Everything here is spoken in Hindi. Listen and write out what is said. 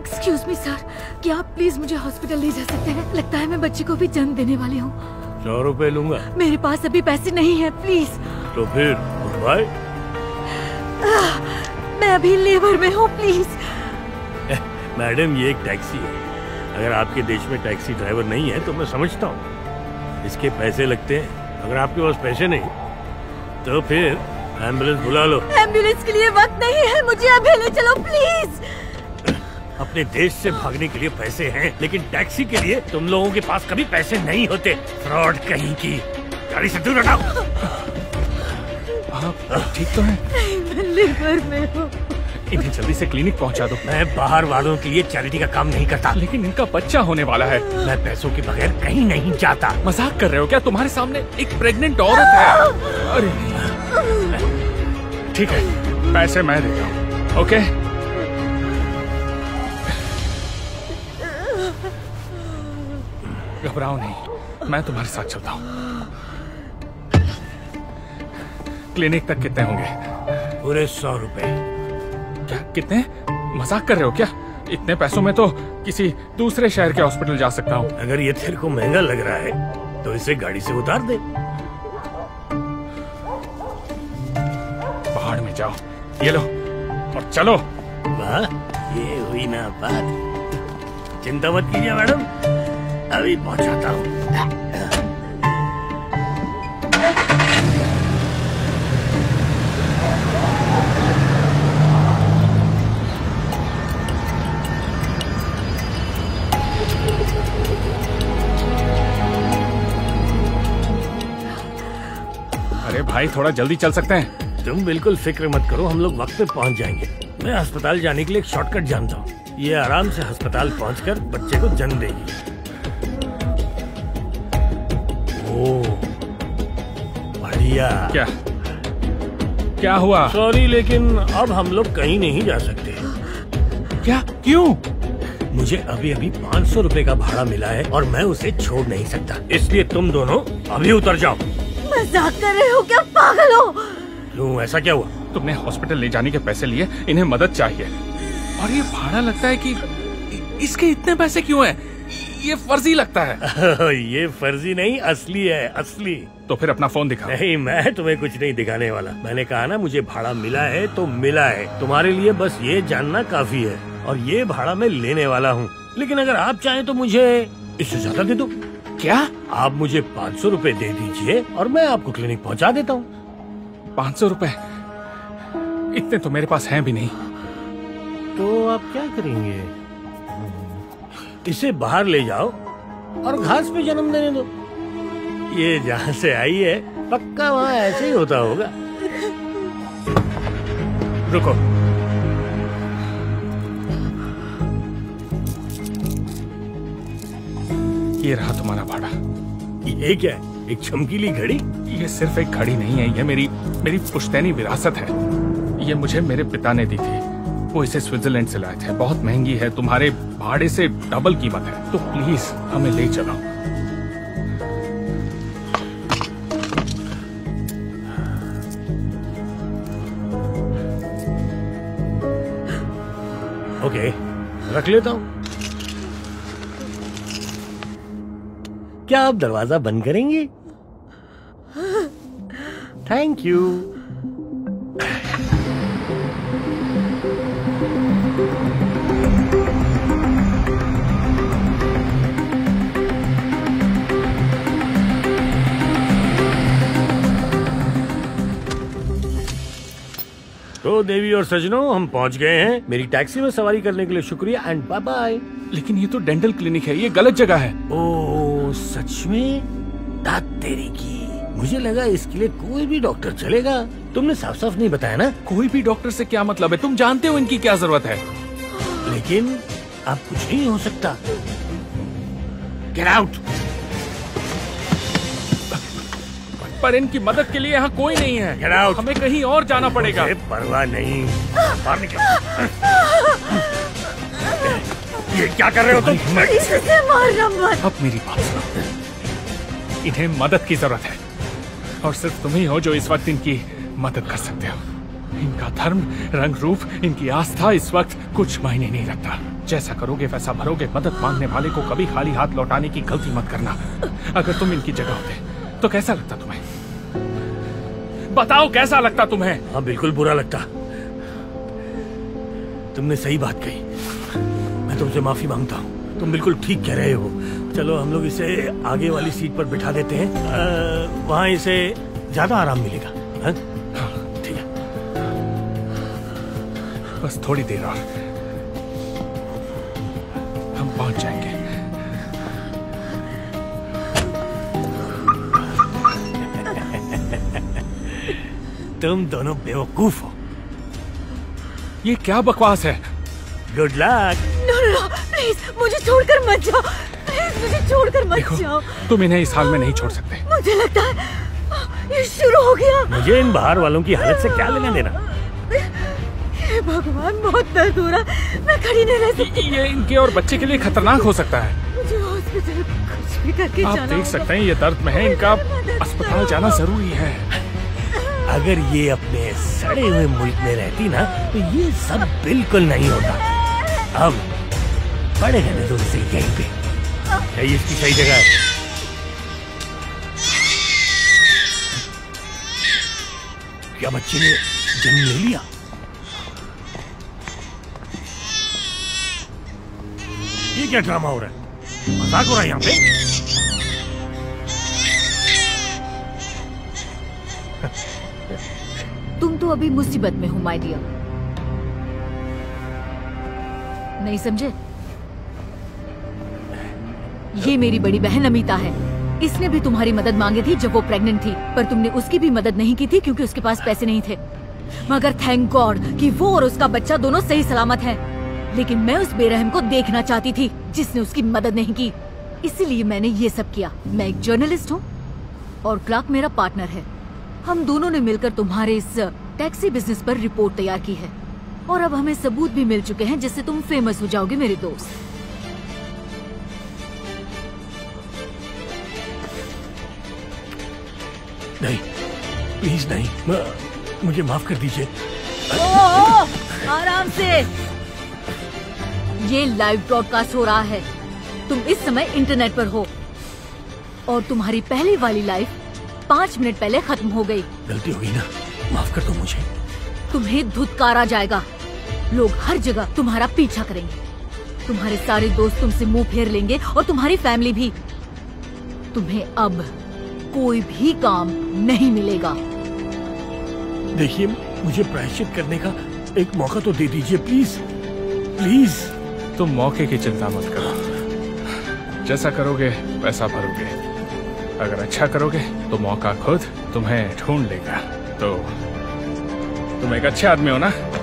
एक्सक्यूज मी सर, क्या आप प्लीज मुझे हॉस्पिटल ले जा सकते हैं? लगता है मैं बच्ची को भी जन्म देने वाली हूँ। 100 रुपए लूंगा। मेरे पास अभी पैसे नहीं है प्लीज। तो फिर भाई? मैं अभी लेबर में हूँ प्लीज। मैडम ये एक टैक्सी है, अगर आपके देश में टैक्सी ड्राइवर नहीं है तो मैं समझता हूँ, इसके पैसे लगते हैं। अगर आपके पास पैसे नहीं तो फिर एम्बुलेंस बुला लो। एम्बुलेंस के लिए वक्त नहीं है, मुझे अभी ले चलो प्लीज। अपने देश से भागने के लिए पैसे हैं लेकिन टैक्सी के लिए तुम लोगों के पास कभी पैसे नहीं होते। फ्रॉड कहीं की। गाड़ी से दूर हटाओ। आप ठीक तो हैं? मैं लेबर में हूँ। इन्हें जल्दी से क्लिनिक पहुँचा दो। मैं बाहर वालों के लिए चैरिटी का काम नहीं करता, लेकिन इनका बच्चा होने वाला है। मैं पैसों के बगैर कहीं नहीं जाता। मजाक कर रहे हो क्या? तुम्हारे सामने एक प्रेग्नेंट औरत है। अरे ठीक है, पैसे मैं देता हूँ। ओके घबराओ नहीं, मैं तुम्हारे साथ चलता हूँ। क्लिनिक तक कितने होंगे? पूरे 100 रुपए। क्या कितने? मजाक कर रहे हो क्या? इतने पैसों में तो किसी दूसरे शहर के हॉस्पिटल जा सकता हूँ। अगर ये तेरे को महंगा लग रहा है तो इसे गाड़ी से उतार दे। पहाड़ में जाओ, ये लो और चलो। वाह, ये हुई ना बात। चिंता मत कीजिए मैडम, अभी पहुंचाता हूँ। अरे भाई थोड़ा जल्दी चल सकते हैं? तुम बिल्कुल फिक्र मत करो, हम लोग वक्त पे पहुंच जाएंगे। मैं अस्पताल जाने के लिए एक शॉर्टकट जानता हूँ, ये आराम से अस्पताल पहुंचकर बच्चे को जन्म देगी। बढ़िया। क्या क्या हुआ? सॉरी लेकिन अब हम लोग कहीं नहीं जा सकते। क्या? क्यों? मुझे अभी अभी 500 रुपए का भाड़ा मिला है और मैं उसे छोड़ नहीं सकता, इसलिए तुम दोनों अभी उतर जाओ। मजाक कर रहे हो क्या? पागल हो? क्यों, ऐसा क्या हुआ? तुमने हॉस्पिटल ले जाने के पैसे लिए, इन्हें मदद चाहिए और ये भाड़ा लगता है कि इसके इतने पैसे क्यों हैं? ये फर्जी लगता है। ये फर्जी नहीं, असली है, असली। तो फिर अपना फोन दिखा। नहीं, मैं तुम्हें कुछ नहीं दिखाने वाला। मैंने कहा ना मुझे भाड़ा मिला है तो मिला है, तुम्हारे लिए बस ये जानना काफी है। और ये भाड़ा मैं लेने वाला हूँ, लेकिन अगर आप चाहें तो मुझे इससे ज्यादा दे दो। क्या? आप मुझे 500 रुपए दे दीजिए और मैं आपको क्लिनिक पहुँचा देता हूँ। 500 रुपए? इतने तो मेरे पास है भी नहीं। तो आप क्या करेंगे? इसे बाहर ले जाओ और घास पे जन्म देने दो। ये जहाँ से आई है पक्का वहाँ ऐसे ही होता होगा। रुको, ये रहा तुम्हारा भाड़ा। ये क्या है? एक चमकीली घड़ी? ये सिर्फ एक घड़ी नहीं है, ये मेरी पुश्तैनी विरासत है। ये मुझे मेरे पिता ने दी थी, वो इसे स्विट्जरलैंड से लाए थे। बहुत महंगी है, तुम्हारे भाड़े से डबल कीमत है, तो प्लीज हमें ले चलो। ओके, रख लेता हूँ। क्या आप दरवाजा बंद करेंगे? Thank you. तो देवी और सजनों, हम पहुंच गए हैं। मेरी टैक्सी में सवारी करने के लिए शुक्रिया एंड बाय बाय। लेकिन ये तो डेंटल क्लिनिक है, ये गलत जगह है। ओ सच में? दांत तेरी की। मुझे लगा इसके लिए कोई भी डॉक्टर चलेगा। तुमने साफ साफ नहीं बताया ना। कोई भी डॉक्टर से क्या मतलब है? तुम जानते हो इनकी क्या जरूरत है। लेकिन अब कुछ नहीं हो सकता। Get out. पर इनकी मदद के लिए यहाँ कोई नहीं है। Get out. हमें कहीं और जाना पड़ेगा। परवाह नहीं। ये क्या कर रहे हो तुम? इसे मारना मत। अब मेरी बात सुनो, इन्हें मदद की जरूरत है और सिर्फ तुम ही हो जो इस वक्त इनकी मदद कर सकते हो। इनका धर्म, रंग, रूप, इनकी आस्था इस वक्त कुछ मायने नहीं रखता। जैसा करोगे वैसा भरोगे। मदद मांगने वाले को कभी खाली हाथ लौटाने की गलती मत करना। अगर तुम इनकी जगह होते तो कैसा लगता तुम्हें? बताओ कैसा लगता तुम्हें? हाँ, बिल्कुल बुरा लगता। तुमने सही बात कही, मैं तुमसे माफी मांगता हूँ। तुम बिल्कुल ठीक कह रहे हो। चलो हम लोग इसे आगे वाली सीट पर बिठा देते हैं, वहाँ इसे ज्यादा आराम मिलेगा। ठीक है, बस थोड़ी देर और हम पहुंच जाएंगे। तुम दोनों बेवकूफ हो। ये क्या बकवास है? Good luck. नो, प्लीज मुझे छोड़कर मत जाओ। प्लीज मुझे छोड़कर मत जाओ। तुम इन्हें इस हाल में नहीं छोड़ सकते। मुझे लगता है ये शुरू हो गया। मुझे इन बाहर वालों की हालत से क्या लेना देना। हे भगवान, बहुत दर्द हो रहा, मैं खड़ी नहीं रह सकती। ये इनके और बच्चे के लिए खतरनाक हो सकता है। मुझे हॉस्पिटल कुछ भी करके जाना। आप देख सकते हैं ये दर्द में है, इनका अस्पताल जाना जरूरी है। अगर ये अपने सड़े हुए मुल्क में रहती ना तो ये सब बिल्कुल नहीं होता। अब बड़े रहने दो इसे यहीं पे, यही इसकी सही जगह है। क्या बच्चे ने जन्म ले लिया? ये क्या ड्रामा हो रहा है? मजाक हो रहा है यहाँ पे। तुम तो अभी मुसीबत में हो माय डियर। नहीं समझे? ये मेरी बड़ी बहन अमिता है। इसने भी तुम्हारी मदद मांगी थी जब वो प्रेग्नेंट थी, पर तुमने उसकी भी मदद नहीं की थी क्योंकि उसके पास पैसे नहीं थे। मगर थैंक गॉड कि वो और उसका बच्चा दोनों सही सलामत हैं। लेकिन मैं उस बेरहम को देखना चाहती थी जिसने उसकी मदद नहीं की, इसीलिए मैंने ये सब किया। मैं एक जर्नलिस्ट हूँ और क्लार्क मेरा पार्टनर है। हम दोनों ने मिलकर तुम्हारे इस टैक्सी बिजनेस पर रिपोर्ट तैयार की है और अब हमें सबूत भी मिल चुके हैं जिससे तुम फेमस हो जाओगे मेरे दोस्त। नहीं, प्लीज नहीं, मुझे माफ कर दीजिए। आराम से, ये लाइव ब्रॉडकास्ट हो रहा है। तुम इस समय इंटरनेट पर हो और तुम्हारी पहली वाली लाइफ 5 मिनट पहले खत्म हो गई। गलती हो गई ना, माफ कर दो मुझे। तुम्हें धुतकारा जाएगा, लोग हर जगह तुम्हारा पीछा करेंगे, तुम्हारे सारे दोस्त तुमसे मुंह फेर लेंगे और तुम्हारी फैमिली भी। तुम्हें अब कोई भी काम नहीं मिलेगा। देखिए, मुझे प्रायश्चित करने का एक मौका तो दे दीजिए प्लीज। प्लीज तुम मौके की चिंता मत करो। जैसा करोगे वैसा भरोगे। अगर अच्छा करोगे तो मौका खुद तुम्हें ढूंढ लेगा। तो तुम एक अच्छे आदमी हो ना?